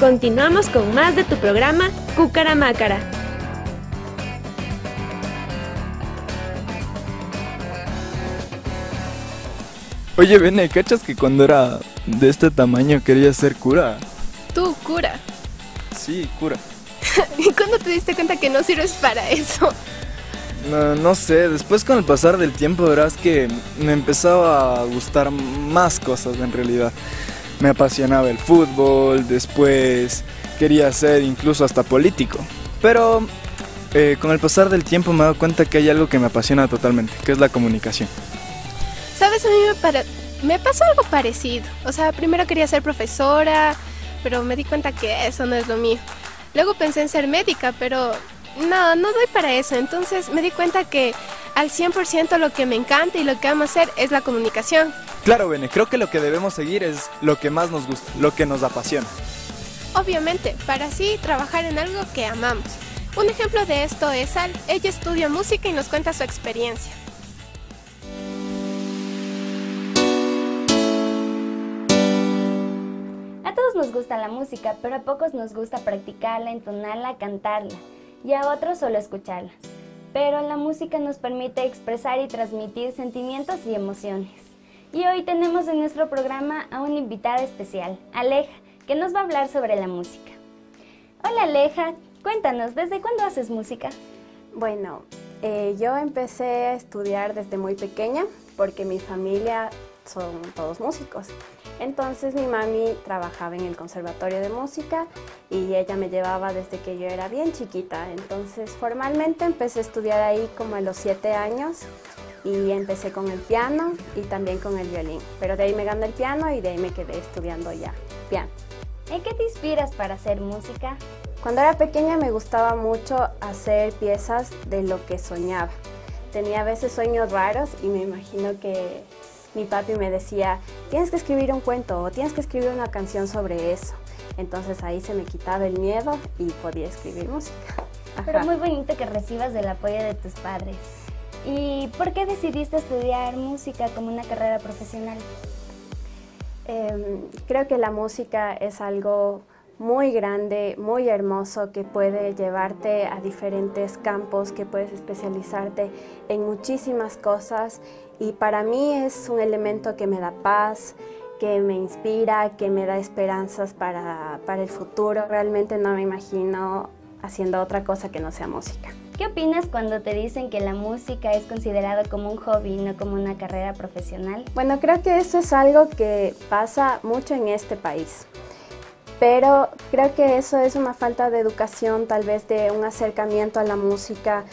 Continuamos con más de tu programa Kúkara Mákara. Oye, Bene, ¿cachas que cuando era de este tamaño quería ser cura? ¿Tú, cura? Sí, cura. ¿Y cuándo te diste cuenta que no sirves para eso? No sé, después con el pasar del tiempo verás que me empezaba a gustar más cosas en realidad. Me apasionaba el fútbol, después quería ser incluso hasta político. Pero con el pasar del tiempo me he dado cuenta que hay algo que me apasiona totalmente, que es la comunicación. ¿Sabes? A mí me pasó algo parecido. O sea, primero quería ser profesora, pero me di cuenta que eso no es lo mío. Luego pensé en ser médica, pero no doy para eso. Entonces me di cuenta que al 100% lo que me encanta y lo que amo hacer es la comunicación. Claro, Bene, creo que lo que debemos seguir es lo que más nos gusta, lo que nos apasiona. Obviamente, para así trabajar en algo que amamos. Un ejemplo de esto es Al. Ella estudia música y nos cuenta su experiencia. A todos nos gusta la música, pero a pocos nos gusta practicarla, entonarla, cantarla, y a otros solo escucharla. Pero la música nos permite expresar y transmitir sentimientos y emociones. Y hoy tenemos en nuestro programa a una invitada especial, Aleja, que nos va a hablar sobre la música. Hola Aleja, cuéntanos, ¿desde cuándo haces música? Bueno, yo empecé a estudiar desde muy pequeña, porque mi familia son todos músicos. Entonces mi mami trabajaba en el Conservatorio de Música y ella me llevaba desde que yo era bien chiquita. Entonces formalmente empecé a estudiar ahí como a los 7 años y empecé con el piano y también con el violín. Pero de ahí me gané el piano y de ahí me quedé estudiando ya piano. ¿En qué te inspiras para hacer música? Cuando era pequeña me gustaba mucho hacer piezas de lo que soñaba. Tenía a veces sueños raros y me imagino que mi papi me decía, tienes que escribir un cuento o tienes que escribir una canción sobre eso. Entonces ahí se me quitaba el miedo y podía escribir música. Ajá. Pero muy bonito que recibas el apoyo de tus padres. ¿Y por qué decidiste estudiar música como una carrera profesional? Creo que la música es algo muy grande, muy hermoso, que puede llevarte a diferentes campos, que puedes especializarte en muchísimas cosas, y para mí es un elemento que me da paz, que me inspira, que me da esperanzas para el futuro. Realmente no me imagino haciendo otra cosa que no sea música. ¿Qué opinas cuando te dicen que la música es considerada como un hobby, no como una carrera profesional? Bueno, creo que eso es algo que pasa mucho en este país. Pero creo que eso es una falta de educación, tal vez de un acercamiento a la música,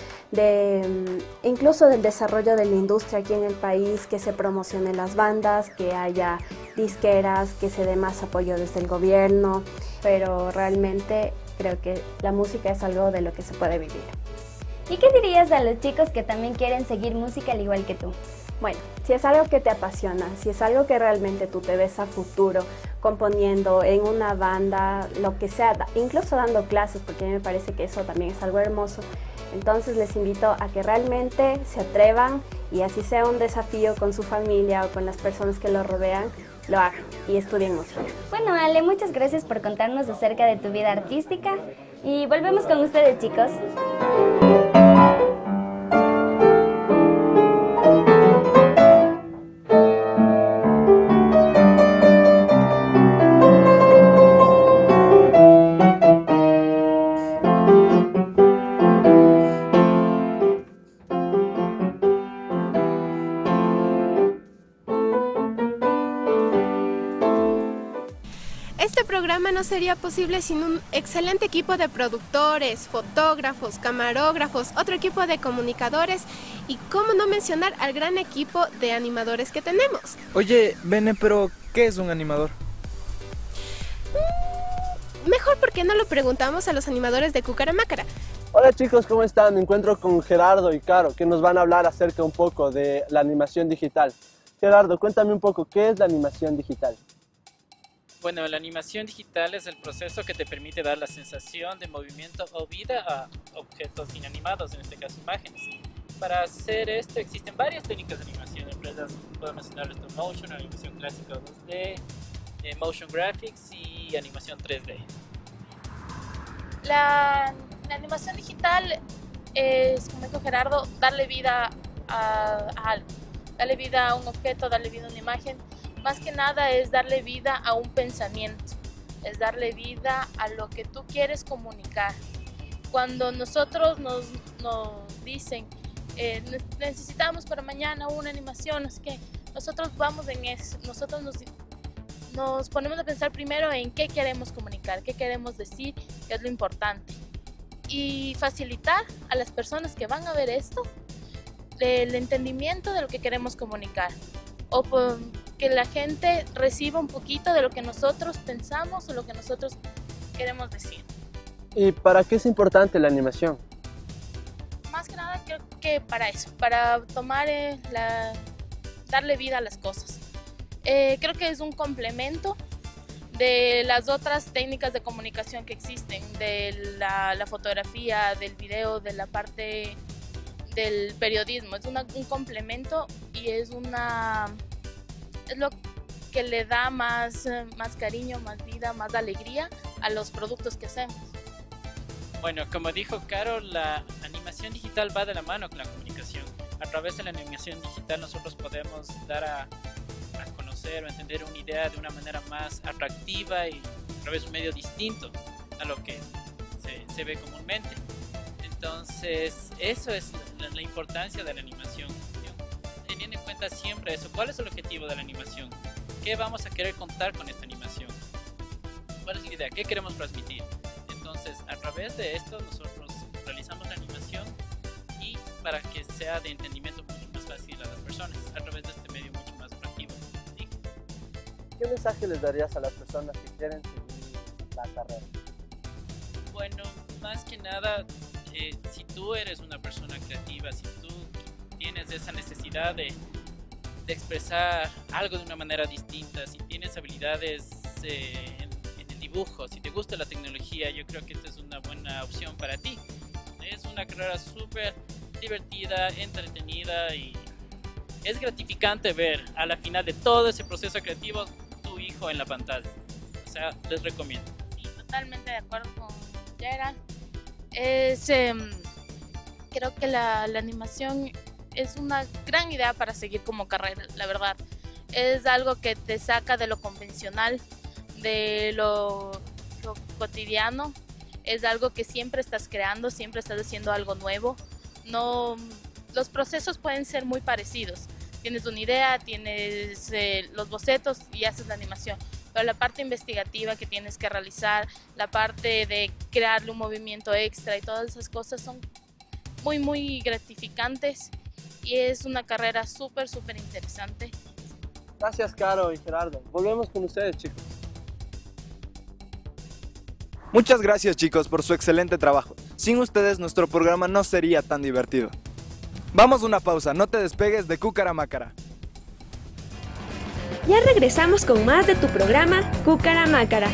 incluso del desarrollo de la industria aquí en el país, que se promocionen las bandas, que haya disqueras, que se dé más apoyo desde el gobierno. Pero realmente creo que la música es algo de lo que se puede vivir. ¿Y qué dirías a los chicos que también quieren seguir música al igual que tú? Bueno, si es algo que te apasiona, si es algo que realmente tú te ves a futuro componiendo en una banda, lo que sea, incluso dando clases, porque a mí me parece que eso también es algo hermoso, entonces les invito a que realmente se atrevan y así sea un desafío con su familia o con las personas que lo rodean, lo hagan y estudien música. Bueno, Ale, muchas gracias por contarnos acerca de tu vida artística y volvemos con ustedes, chicos. No sería posible sin un excelente equipo de productores, fotógrafos, camarógrafos, otro equipo de comunicadores y cómo no mencionar al gran equipo de animadores que tenemos. Oye, Bene, pero ¿qué es un animador? Mejor porque no lo preguntamos a los animadores de Kúkara Mákara. Hola chicos, ¿cómo están? Me encuentro con Gerardo y Caro, que nos van a hablar acerca un poco de la animación digital. Gerardo, cuéntame un poco, ¿qué es la animación digital? Bueno, la animación digital es el proceso que te permite dar la sensación de movimiento o vida a objetos inanimados, en este caso imágenes. Para hacer esto existen varias técnicas de animación, empresas, puedo mencionar stop motion, animación clásica 2D, motion graphics y animación 3D. La animación digital es, como dijo Gerardo, darle vida a algo, darle vida a un objeto, darle vida a una imagen. Más que nada es darle vida a un pensamiento, es darle vida a lo que tú quieres comunicar. Cuando nosotros nos dicen, necesitamos para mañana una animación, así que nosotros vamos en eso, nosotros nos ponemos a pensar primero en qué queremos comunicar, qué queremos decir, qué es lo importante. Y facilitar a las personas que van a ver esto el entendimiento de lo que queremos comunicar, o que la gente reciba un poquito de lo que nosotros pensamos o lo que nosotros queremos decir. ¿Y para qué es importante la animación? Más que nada creo que para eso, para tomar darle vida a las cosas. Creo que es un complemento de las otras técnicas de comunicación que existen, de la fotografía, del video, de la parte del periodismo. Es un complemento y es lo que le da más cariño, más vida, más alegría a los productos que hacemos. Bueno, como dijo Caro, la animación digital va de la mano con la comunicación. A través de la animación digital nosotros podemos dar a conocer o entender una idea de una manera más atractiva y a través de un medio distinto a lo que se ve comúnmente. Entonces, eso es la importancia de la animación. Teniendo en cuenta siempre eso, ¿cuál es el objetivo de la animación? ¿Qué vamos a querer contar con esta animación? ¿Cuál es la idea? ¿Qué queremos transmitir? Entonces, a través de esto nosotros realizamos la animación y para que sea de entendimiento mucho más fácil a las personas, a través de este medio mucho más atractivo. ¿Sí? ¿Qué mensaje les darías a las personas que quieren seguir la carrera? Bueno, más que nada, si tú eres una persona creativa, si tú tienes esa necesidad de expresar algo de una manera distinta, si tienes habilidades en el dibujo, si te gusta la tecnología, yo creo que esta es una buena opción para ti. Es una carrera súper divertida, entretenida y es gratificante ver a la final de todo ese proceso creativo tu hijo en la pantalla. O sea, les recomiendo. Sí, totalmente de acuerdo con Gerald. Creo que la animación es una gran idea para seguir como carrera, la verdad. Es algo que te saca de lo convencional, de lo cotidiano. Es algo que siempre estás creando, siempre estás haciendo algo nuevo. No, los procesos pueden ser muy parecidos. Tienes una idea, tienes los bocetos y haces la animación. Pero la parte investigativa que tienes que realizar, la parte de crearle un movimiento extra y todas esas cosas son muy, muy gratificantes. Y es una carrera súper, súper interesante. Gracias, Caro y Gerardo. Volvemos con ustedes, chicos. Muchas gracias, chicos, por su excelente trabajo. Sin ustedes, nuestro programa no sería tan divertido. Vamos a una pausa. No te despegues de Kúkara Mákara. Ya regresamos con más de tu programa, Kúkara Mákara.